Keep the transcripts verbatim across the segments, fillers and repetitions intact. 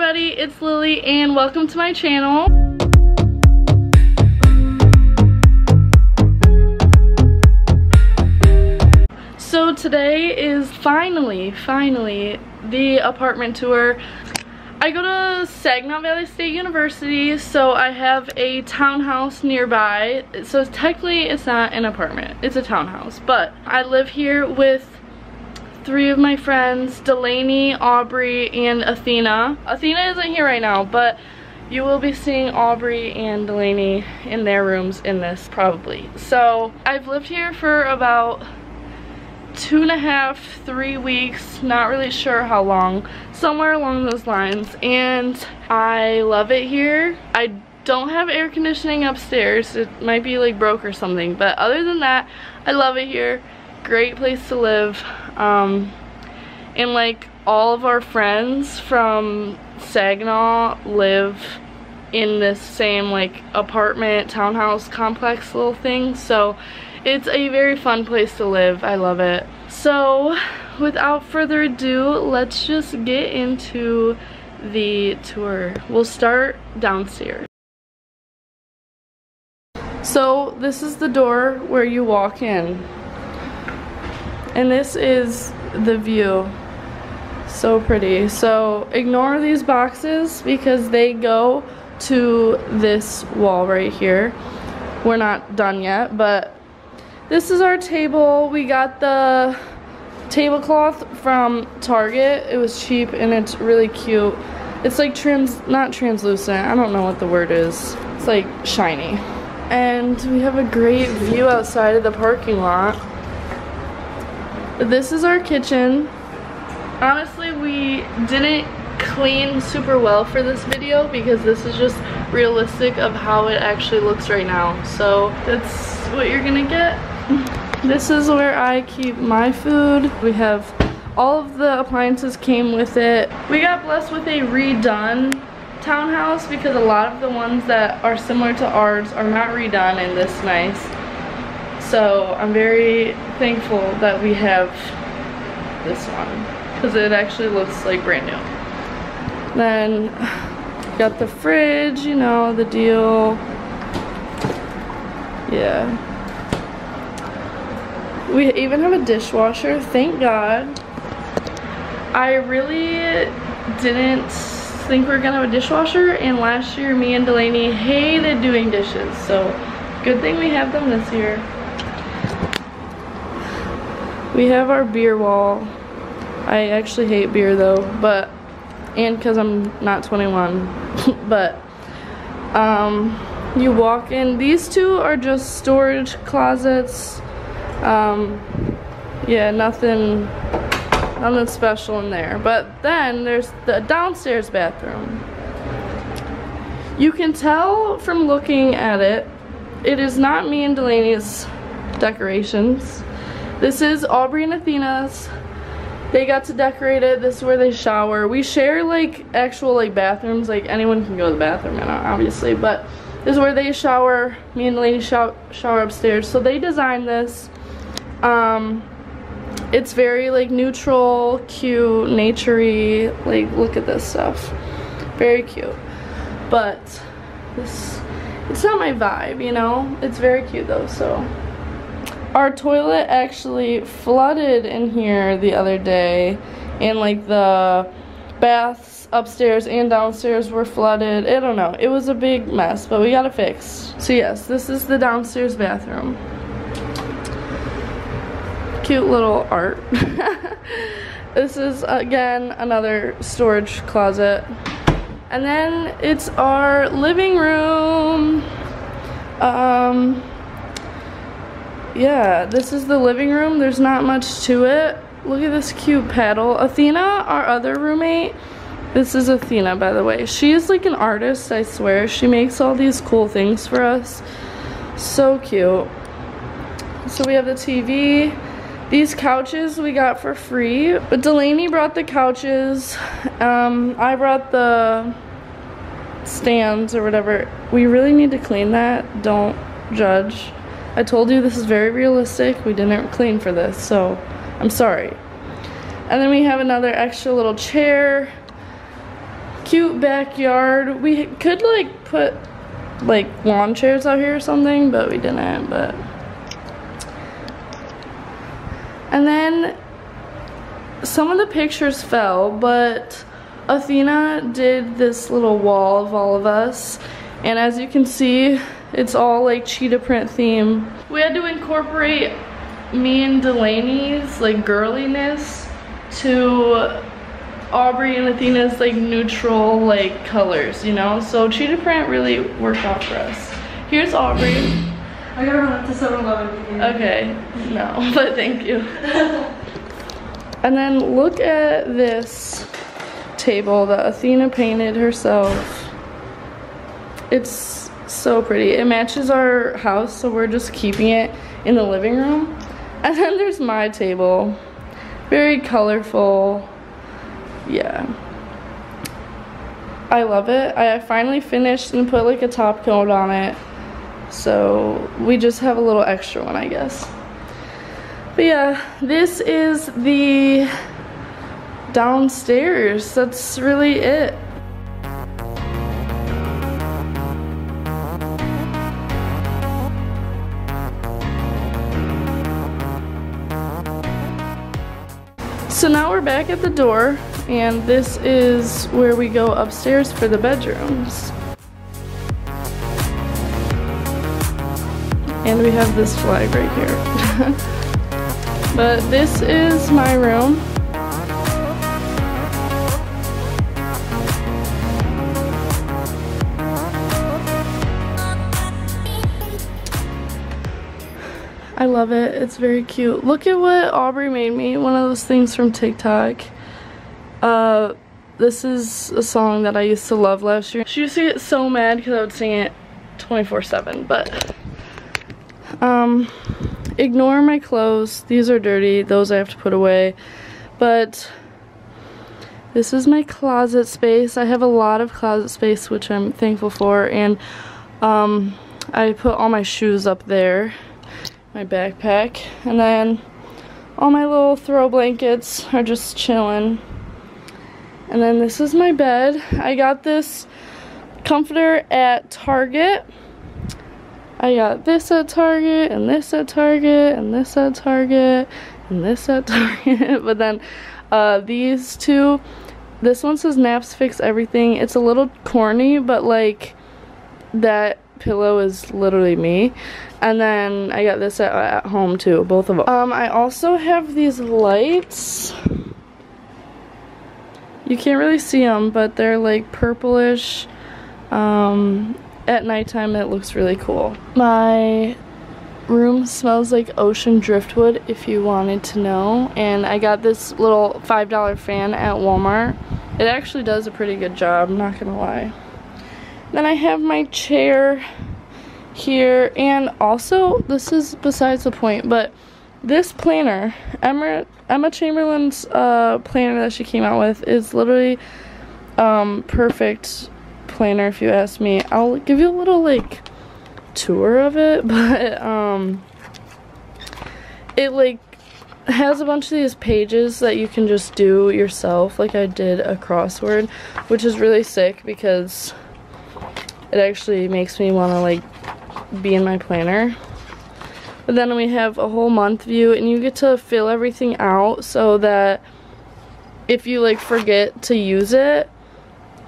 everybody, it's Lily and welcome to my channel. So today is finally, finally the apartment tour. I go to Saginaw Valley State University, so I have a townhouse nearby. So technically it's not an apartment, it's a townhouse, but I live here with three of my friends, Delaney, Aubrey, and Athena. Athena isn't here right now, but you will be seeing Aubrey and Delaney in their rooms in this, probably. So I've lived here for about two and a half, three weeks, not really sure how long, somewhere along those lines, and I love it here. I don't have air conditioning upstairs, it might be like broke or something, but other than that, I love it here. Great place to live, um, and like all of our friends from Saginaw live in this same like apartment, townhouse, complex little thing, so it's a very fun place to live. I love it. So without further ado, let's just get into the tour. We'll start downstairs. So this is the door where you walk in. And this is the view. So pretty. So ignore these boxes because they go to this wall right here. We're not done yet, but this is our table. We got the tablecloth from Target. It was cheap and it's really cute. It's like trans, not translucent. I don't know what the word is. It's like shiny. And we have a great view outside of the parking lot. This is our kitchen. Honestly, we didn't clean super well for this video because this is just realistic of how it actually looks right now. So that's what you're gonna get. This is where I keep my food. We have all of the appliances came with it. We got blessed with a redone townhouse because a lot of the ones that are similar to ours are not redone and this nice. So I'm very thankful that we have this one because it actually looks like brand new. Then got the fridge, you know, the deal. Yeah. We even have a dishwasher, thank God. I really didn't think we were gonna have a dishwasher, and last year me and Delaney hated doing dishes, so good thing we have them this year. We have our beer wall. I actually hate beer though, but, and because I'm not twenty-one, but um, you walk in. These two are just storage closets. Um, yeah, nothing, nothing special in there. But then there's the downstairs bathroom. You can tell from looking at it, it is not me and Delaney's decorations. This is Aubrey and Athena's. They got to decorate it. This is where they shower. We share like actual like bathrooms. Like anyone can go to the bathroom, you know, obviously, but this is where they shower. Me and Delaney show shower upstairs. So they designed this. Um, it's very like neutral, cute, nature-y. Like look at this stuff. Very cute. But this, it's not my vibe, you know? It's very cute though, so. Our toilet actually flooded in here the other day. And like the baths upstairs and downstairs were flooded. I don't know, it was a big mess, but we got it fixed. So yes, this is the downstairs bathroom. Cute little art. This is, again, another storage closet. And then it's our living room. Um, yeah, this is the living room. There's not much to it. Look at this cute paddle. Athena, our other roommate, this is Athena, by the way. She is like an artist, I swear. She makes all these cool things for us. So cute. So we have the T V. These couches we got for free, but Delaney brought the couches. Um, I brought the stands or whatever. We really need to clean that. Don't judge. I told you this is very realistic. We didn't clean for this, so I'm sorry. And then we have another extra little chair. cute backyard. We could like put like lawn chairs out here or something, but we didn't. But and then some of the pictures fell, but Athena did this little wall of all of us, and as you can see, it's all like cheetah print theme. We had to incorporate me and Delaney's like girliness to Aubrey and Athena's like neutral like colors, you know? So cheetah print really worked out for us. Here's Aubrey. I gotta run up to seven eleven. Okay, no, but thank you. And then look at this table that Athena painted herself. It's so pretty. It matches our house, so we're just keeping it in the living room. And then there's my table. Very colorful. Yeah. I love it. I finally finished and put like a top coat on it. So we just have a little extra one, I guess. But yeah, this is the downstairs. That's really it. So now we're back at the door, and this is where we go upstairs for the bedrooms. And we have this flag right here. But this is my room. I love it. It's very cute. Look at what Aubrey made me. One of those things from TikTok. Uh, this is a song that I used to love last year. She used to get so mad because I would sing it twenty-four seven. But um, ignore my clothes. These are dirty. Those I have to put away. But this is my closet space. I have a lot of closet space, which I'm thankful for. And um, I put all my shoes up there. My backpack, and then all my little throw blankets are just chilling. And then this is my bed. I got this comforter at Target. I got this at Target, and this at Target, and this at Target, and this at Target. But then uh, these two, this one says Naps Fix Everything. It's a little corny, but like that pillow is literally me. And then I got this at, at home too, both of them. Um, I also have these lights. You can't really see them, but they're like purplish. Um, at nighttime, it looks really cool. My room smells like ocean driftwood, if you wanted to know. And I got this little five dollar fan at Walmart. It actually does a pretty good job, I'm not gonna lie. Then I have my chair here, and also this is besides the point, but this planner, Emma, Emma Chamberlain's uh, planner that she came out with is literally um, perfect planner if you ask me. I'll give you a little like tour of it, but um, it like has a bunch of these pages that you can just do yourself, like I did a crossword, which is really sick because it actually makes me want to like be in my planner. But then we have a whole month view, and you get to fill everything out so that if you like forget to use it,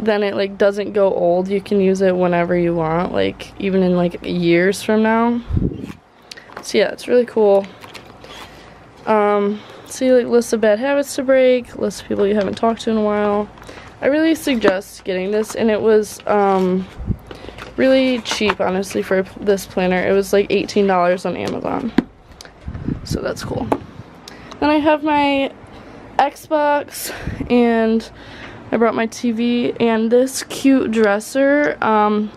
then it like doesn't go old. You can use it whenever you want, like even in like years from now. So yeah, it's really cool. Um, so you like list of bad habits to break, list of people you haven't talked to in a while. I really suggest getting this, and it was um, really cheap, honestly, for this planner. It was like eighteen dollars on Amazon, so that's cool. Then I have my Xbox, and I brought my T V and this cute dresser. Um,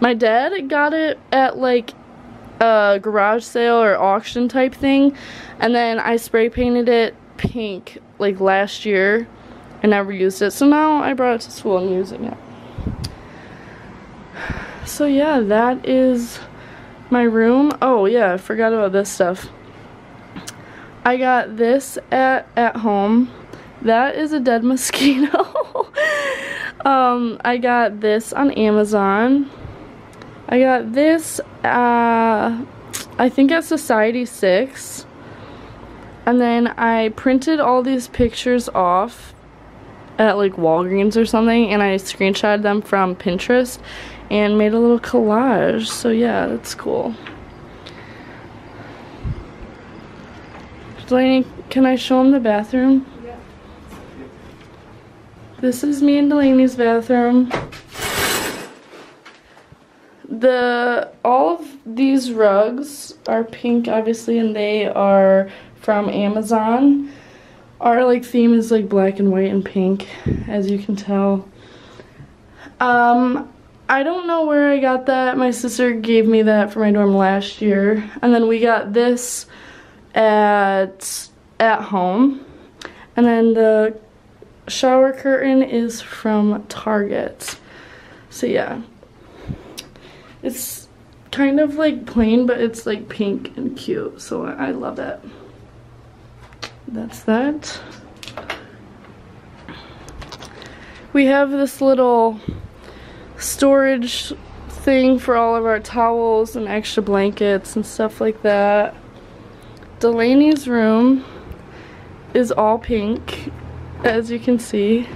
my dad got it at like a garage sale or auction type thing, and then I spray painted it pink like last year. I never used it, so now I brought it to school and using it. So yeah, that is my room. Oh yeah, I forgot about this stuff. I got this at, at home. That is a dead mosquito. Um, I got this on Amazon. I got this, uh, I think at Society six. And then I printed all these pictures off at like Walgreens or something, and I screenshotted them from Pinterest and made a little collage. So yeah, that's cool. Delaney, can I show him the bathroom? Yeah. This is me and Delaney's bathroom. The all of these rugs are pink, obviously, and they are from Amazon. Our like theme is like black and white and pink, as you can tell. Um, I don't know where I got that. My sister gave me that for my dorm last year, and then we got this at at home. And then the shower curtain is from Target. So yeah, it's kind of like plain, but it's like pink and cute, so I love it. That's that. We have this little storage thing for all of our towels and extra blankets and stuff like that. Delaney's room is all pink, as you can see.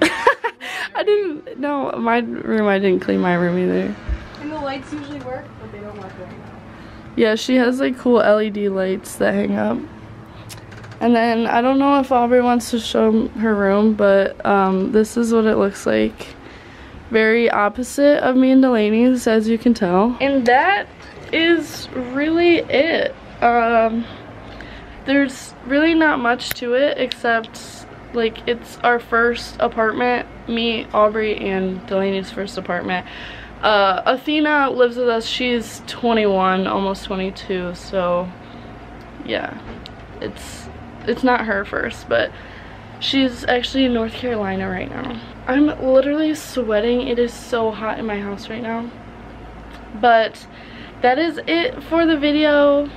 I didn't, no, my room, I didn't clean my room either. And the lights usually work, but they don't work right now. Yeah, she has like cool L E D lights that hang up. And then, I don't know if Aubrey wants to show her room, but um, this is what it looks like. Very opposite of me and Delaney's, as you can tell. And that is really it. Um, there's really not much to it, except like it's our first apartment, me, Aubrey, and Delaney's first apartment. Uh, Athena lives with us. She's twenty-one, almost twenty-two, so yeah, it's it's not her first, but she's actually in North Carolina right now. I'm literally sweating. It is so hot in my house right now. But that is it for the video.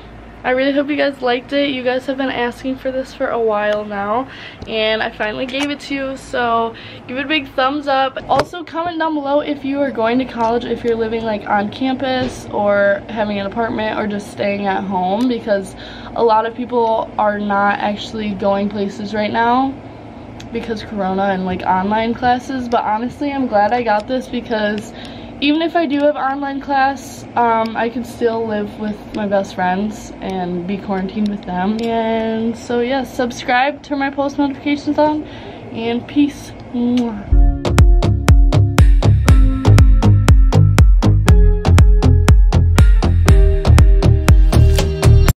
I really hope you guys liked it. You guys have been asking for this for a while now, and I finally gave it to you, so give it a big thumbs up. Also, comment down below if you are going to college, if you're living like on campus or having an apartment or just staying at home, because a lot of people are not actually going places right now because Corona and like online classes. But honestly, I'm glad I got this, because even if I do have online class, um, I can still live with my best friends and be quarantined with them. And so yeah, subscribe, turn my post notifications on, and peace. Mwah.